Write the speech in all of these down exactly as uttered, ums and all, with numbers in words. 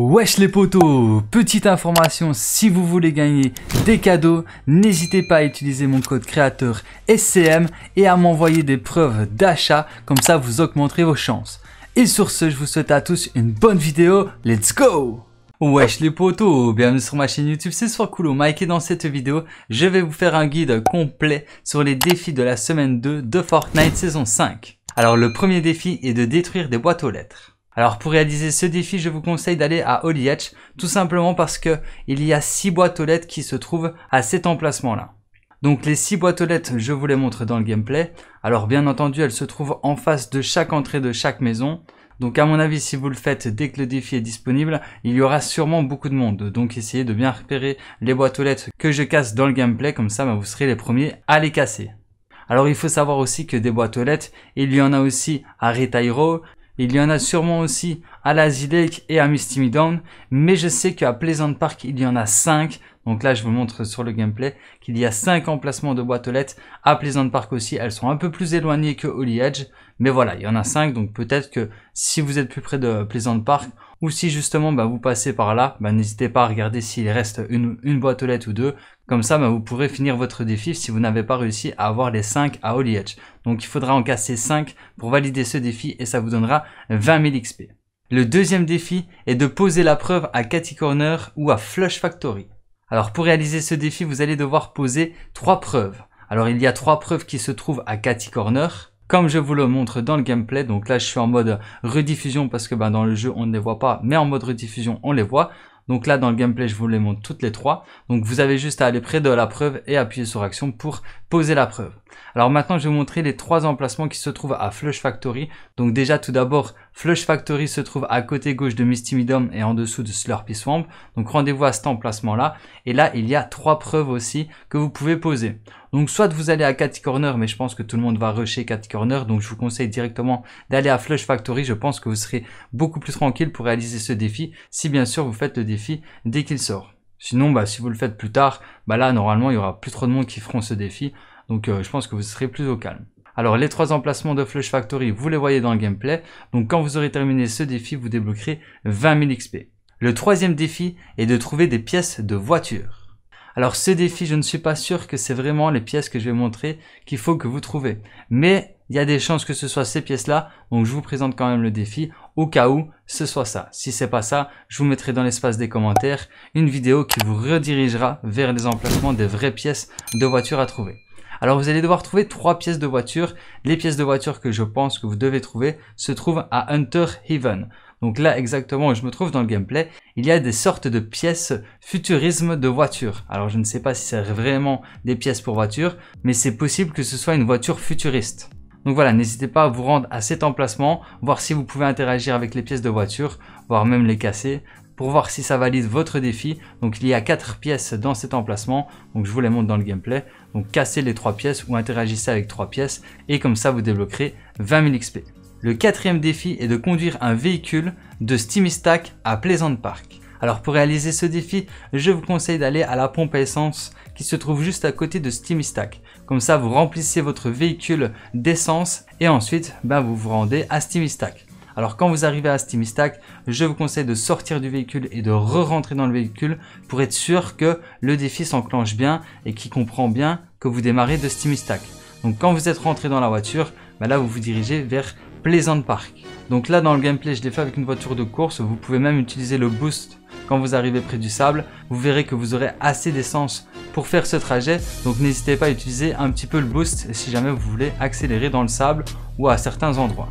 Wesh les potos, petite information, si vous voulez gagner des cadeaux, n'hésitez pas à utiliser mon code créateur S C M et à m'envoyer des preuves d'achat, comme ça vous augmenterez vos chances. Et sur ce, je vous souhaite à tous une bonne vidéo, let's go! Wesh les potos, bienvenue sur ma chaîne YouTube, c'est Soiscool Mike et dans cette vidéo, je vais vous faire un guide complet sur les défis de la semaine deux de Fortnite saison cinq. Alors le premier défi est de détruire des boîtes aux lettres. Alors pour réaliser ce défi, je vous conseille d'aller à Holly Hedges, tout simplement parce que il y a six boîtes aux lettres qui se trouvent à cet emplacement-là. Donc les six boîtes aux lettres, je vous les montre dans le gameplay. Alors bien entendu, elles se trouvent en face de chaque entrée de chaque maison. Donc à mon avis, si vous le faites dès que le défi est disponible, il y aura sûrement beaucoup de monde. Donc essayez de bien repérer les boîtes aux lettres que je casse dans le gameplay, comme ça bah, vous serez les premiers à les casser. Alors il faut savoir aussi que des boîtes aux lettres, il y en a aussi à Retail Row. Il y en a sûrement aussi à Lazy Lake et à Misty Midom, mais je sais qu'à Pleasant Park, il y en a cinq. Donc là, je vous montre sur le gameplay qu'il y a cinq emplacements de boîtes aux lettres. À Pleasant Park aussi, elles sont un peu plus éloignées que Holly Hedges. Mais voilà, il y en a cinq. Donc peut-être que si vous êtes plus près de Pleasant Park ou si justement bah, vous passez par là, bah, n'hésitez pas à regarder s'il reste une, une boîte aux lettres ou deux. Comme ça, bah, vous pourrez finir votre défi si vous n'avez pas réussi à avoir les cinq à Holly Hedges. Donc il faudra en casser cinq pour valider ce défi et ça vous donnera vingt mille X P. Le deuxième défi est de poser la preuve à Catty Corner ou à Flush Factory. Alors pour réaliser ce défi, vous allez devoir poser trois preuves. Alors il y a trois preuves qui se trouvent à Catty Corner, comme je vous le montre dans le gameplay. Donc là je suis en mode rediffusion parce que ben, dans le jeu on ne les voit pas, mais en mode rediffusion on les voit. Donc là dans le gameplay je vous les montre toutes les trois. Donc vous avez juste à aller près de la preuve et appuyer sur action pour poser la preuve. Alors maintenant je vais vous montrer les trois emplacements qui se trouvent à Flush Factory. Donc déjà tout d'abord Flush Factory se trouve à côté gauche de Misty Midom et en dessous de Slurpy Swamp. Donc rendez-vous à cet emplacement là. Et là il y a trois preuves aussi que vous pouvez poser. Donc soit vous allez à Catty Corner, mais je pense que tout le monde va rusher Catty Corner. Donc je vous conseille directement d'aller à Flush Factory. Je pense que vous serez beaucoup plus tranquille pour réaliser ce défi, si bien sûr vous faites le défi dès qu'il sort. Sinon bah, si vous le faites plus tard, bah là normalement il y aura plus trop de monde qui feront ce défi. Donc euh, je pense que vous serez plus au calme. Alors les trois emplacements de Flush Factory, vous les voyez dans le gameplay. Donc quand vous aurez terminé ce défi, vous débloquerez vingt mille X P. Le troisième défi est de trouver des pièces de voiture. Alors ce défi, je ne suis pas sûr que c'est vraiment les pièces que je vais montrer qu'il faut que vous trouvez. Mais il y a des chances que ce soit ces pièces-là. Donc je vous présente quand même le défi au cas où ce soit ça. Si c'est pas ça, je vous mettrai dans l'espace des commentaires une vidéo qui vous redirigera vers les emplacements des vraies pièces de voiture à trouver. Alors vous allez devoir trouver trois pièces de voiture. Les pièces de voiture que je pense que vous devez trouver se trouvent à Hunter Haven. Donc là exactement où je me trouve dans le gameplay, il y a des sortes de pièces futurisme de voiture. Alors je ne sais pas si c'est vraiment des pièces pour voiture, mais c'est possible que ce soit une voiture futuriste. Donc voilà, n'hésitez pas à vous rendre à cet emplacement, voir si vous pouvez interagir avec les pièces de voiture, voire même les casser, pour voir si ça valide votre défi. Donc il y a quatre pièces dans cet emplacement, donc je vous les montre dans le gameplay. Donc cassez les trois pièces ou interagissez avec trois pièces et comme ça vous débloquerez vingt mille X P. Le quatrième défi est de conduire un véhicule de Steamy Stacks à Pleasant Park. Alors pour réaliser ce défi, je vous conseille d'aller à la pompe à essence qui se trouve juste à côté de Steamy Stacks. Comme ça vous remplissez votre véhicule d'essence et ensuite ben, vous vous rendez à Steamy Stacks. Alors quand vous arrivez à Steamy Stacks, je vous conseille de sortir du véhicule et de re-rentrer dans le véhicule pour être sûr que le défi s'enclenche bien et qu'il comprend bien que vous démarrez de Steamy Stacks. Donc quand vous êtes rentré dans la voiture, bah là vous vous dirigez vers Pleasant Park. Donc là dans le gameplay je l'ai fait avec une voiture de course, vous pouvez même utiliser le boost quand vous arrivez près du sable. Vous verrez que vous aurez assez d'essence pour faire ce trajet, donc n'hésitez pas à utiliser un petit peu le boost si jamais vous voulez accélérer dans le sable ou à certains endroits.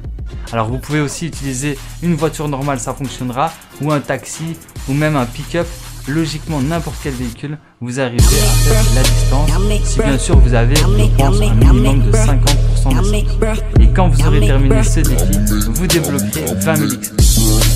Alors vous pouvez aussi utiliser une voiture normale, ça fonctionnera, ou un taxi, ou même un pick-up. Logiquement, n'importe quel véhicule, vous arrivez à faire la distance, si bien sûr vous avez, je pense, un minimum de cinquante pour cent d'essence. Et quand vous aurez terminé ce défi, vous débloquerez vingt mille X P.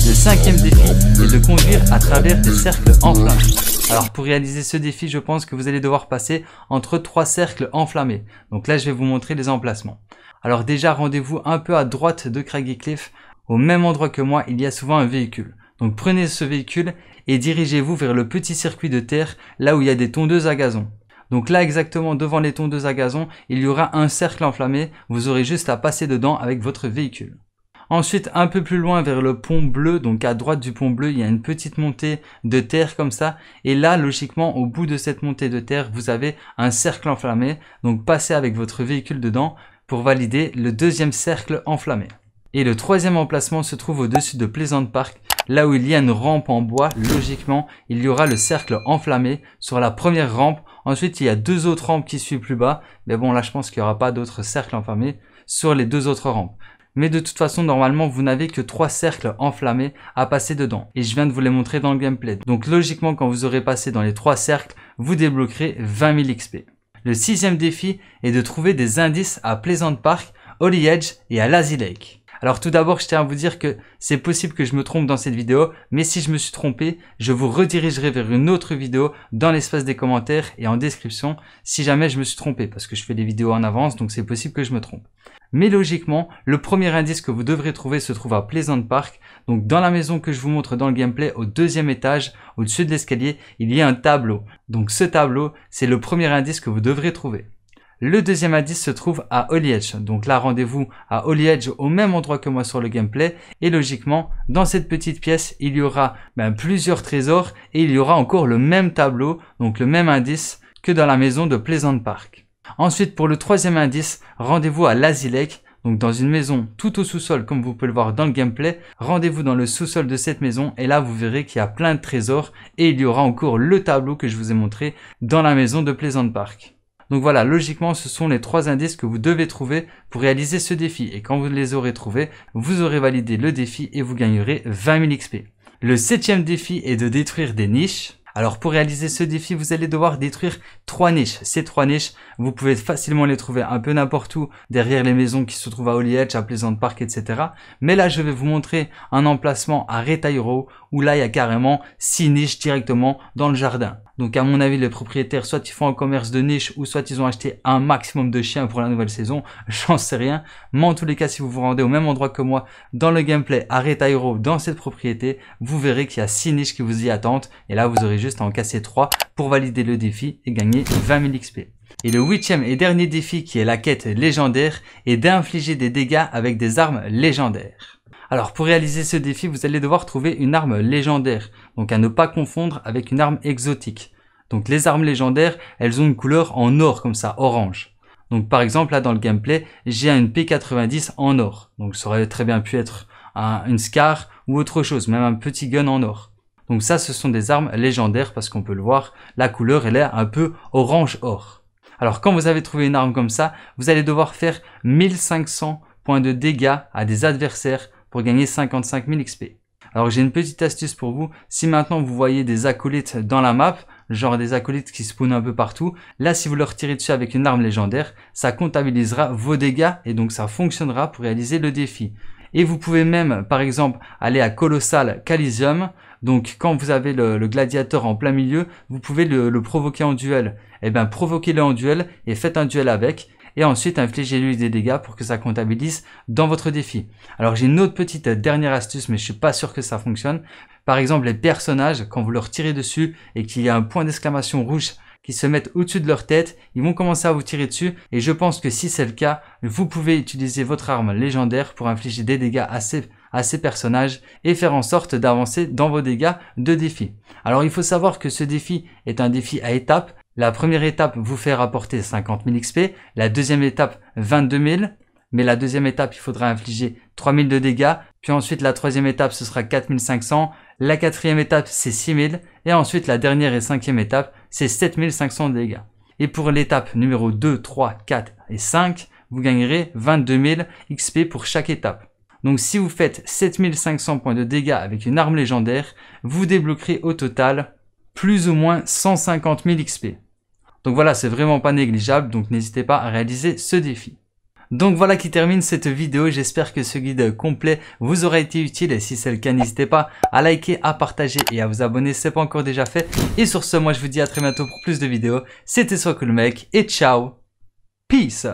Le cinquième défi est de conduire à travers des cercles enflammés. Alors pour réaliser ce défi, je pense que vous allez devoir passer entre trois cercles enflammés. Donc là, je vais vous montrer les emplacements. Alors déjà, rendez-vous un peu à droite de Craggy Cliff. Au même endroit que moi, il y a souvent un véhicule. Donc prenez ce véhicule et dirigez-vous vers le petit circuit de terre, là où il y a des tondeuses à gazon. Donc là exactement devant les tondeuses à gazon, il y aura un cercle enflammé, vous aurez juste à passer dedans avec votre véhicule. Ensuite, un peu plus loin vers le pont bleu, donc à droite du pont bleu, il y a une petite montée de terre comme ça. Et là, logiquement, au bout de cette montée de terre, vous avez un cercle enflammé. Donc passez avec votre véhicule dedans pour valider le deuxième cercle enflammé. Et le troisième emplacement se trouve au-dessus de Pleasant Park. Là où il y a une rampe en bois, logiquement, il y aura le cercle enflammé sur la première rampe. Ensuite, il y a deux autres rampes qui suivent plus bas. Mais bon, là, je pense qu'il n'y aura pas d'autres cercles enflammés sur les deux autres rampes. Mais de toute façon, normalement, vous n'avez que trois cercles enflammés à passer dedans. Et je viens de vous les montrer dans le gameplay. Donc, logiquement, quand vous aurez passé dans les trois cercles, vous débloquerez vingt mille X P. Le sixième défi est de trouver des indices à Pleasant Park, Holly Hedges et à Lazy Lake. Alors tout d'abord, je tiens à vous dire que c'est possible que je me trompe dans cette vidéo, mais si je me suis trompé, je vous redirigerai vers une autre vidéo dans l'espace des commentaires et en description si jamais je me suis trompé, parce que je fais des vidéos en avance, donc c'est possible que je me trompe. Mais logiquement, le premier indice que vous devrez trouver se trouve à Pleasant Park, donc dans la maison que je vous montre dans le gameplay, au deuxième étage, au-dessus de l'escalier, il y a un tableau. Donc ce tableau, c'est le premier indice que vous devrez trouver. Le deuxième indice se trouve à Holly Hedges. Donc là, rendez-vous à Holly Hedges au même endroit que moi sur le gameplay. Et logiquement, dans cette petite pièce, il y aura ben, plusieurs trésors et il y aura encore le même tableau, donc le même indice que dans la maison de Pleasant Park. Ensuite, pour le troisième indice, rendez-vous à Lazy Lake. Donc dans une maison tout au sous-sol, comme vous pouvez le voir dans le gameplay. Rendez-vous dans le sous-sol de cette maison et là, vous verrez qu'il y a plein de trésors et il y aura encore le tableau que je vous ai montré dans la maison de Pleasant Park. Donc voilà, logiquement, ce sont les trois indices que vous devez trouver pour réaliser ce défi. Et quand vous les aurez trouvés, vous aurez validé le défi et vous gagnerez vingt mille X P. Le septième défi est de détruire des niches. Alors pour réaliser ce défi, vous allez devoir détruire trois niches. Ces trois niches, vous pouvez facilement les trouver un peu n'importe où, derrière les maisons qui se trouvent à Holly Hedges, à Pleasant Park, et cetera. Mais là, je vais vous montrer un emplacement à Retail Row où là, il y a carrément six niches directement dans le jardin. Donc à mon avis, les propriétaires, soit ils font un commerce de niche ou soit ils ont acheté un maximum de chiens pour la nouvelle saison, j'en sais rien. Mais en tous les cas, si vous vous rendez au même endroit que moi dans le gameplay à Retail Row, dans cette propriété, vous verrez qu'il y a six niches qui vous y attendent. Et là, vous aurez juste à en casser trois pour valider le défi et gagner vingt mille X P. Et le huitième et dernier défi, qui est la quête légendaire, est d'infliger des dégâts avec des armes légendaires. Alors pour réaliser ce défi, vous allez devoir trouver une arme légendaire, donc à ne pas confondre avec une arme exotique. Donc les armes légendaires, elles ont une couleur en or comme ça, orange. Donc par exemple là dans le gameplay, j'ai une P quatre-vingt-dix en or. Donc ça aurait très bien pu être un, une Scar ou autre chose, même un petit gun en or. Donc ça, ce sont des armes légendaires parce qu'on peut le voir, la couleur, elle est un peu orange or. Alors quand vous avez trouvé une arme comme ça, vous allez devoir faire mille cinq cents points de dégâts à des adversaires pour gagner cinquante-cinq mille X P. Alors j'ai une petite astuce pour vous, si maintenant vous voyez des acolytes dans la map, genre des acolytes qui spawnent un peu partout, là si vous leur tirez dessus avec une arme légendaire, ça comptabilisera vos dégâts et donc ça fonctionnera pour réaliser le défi. Et vous pouvez même, par exemple, aller à Colossal Calisium. Donc, quand vous avez le, le gladiateur en plein milieu, vous pouvez le, le provoquer en duel. Eh bien, provoquez-le en duel et faites un duel avec. Et ensuite, infligez-lui des dégâts pour que ça comptabilise dans votre défi. Alors, j'ai une autre petite dernière astuce, mais je suis pas sûr que ça fonctionne. Par exemple, les personnages, quand vous leur tirez dessus et qu'il y a un point d'exclamation rouge qui se mettent au-dessus de leur tête, ils vont commencer à vous tirer dessus et je pense que si c'est le cas, vous pouvez utiliser votre arme légendaire pour infliger des dégâts à ces, à ces personnages et faire en sorte d'avancer dans vos dégâts de défi. Alors il faut savoir que ce défi est un défi à étapes. La première étape vous fait rapporter cinquante mille X P, la deuxième étape vingt-deux mille, mais la deuxième étape il faudra infliger trois mille de dégâts, puis ensuite la troisième étape ce sera quatre mille cinq cents, la quatrième étape c'est six mille et ensuite la dernière et cinquième étape c'est sept mille cinq cents dégâts. Et pour l'étape numéro deux, trois, quatre et cinq, vous gagnerez vingt-deux mille X P pour chaque étape. Donc si vous faites sept mille cinq cents points de dégâts avec une arme légendaire, vous débloquerez au total plus ou moins cent cinquante mille X P. Donc voilà, c'est vraiment pas négligeable, donc n'hésitez pas à réaliser ce défi. Donc voilà qui termine cette vidéo, j'espère que ce guide complet vous aura été utile et si c'est le cas, n'hésitez pas à liker, à partager et à vous abonner si ce n'est pas encore déjà fait. Et sur ce, moi je vous dis à très bientôt pour plus de vidéos, c'était Soiscool Mec et ciao, peace!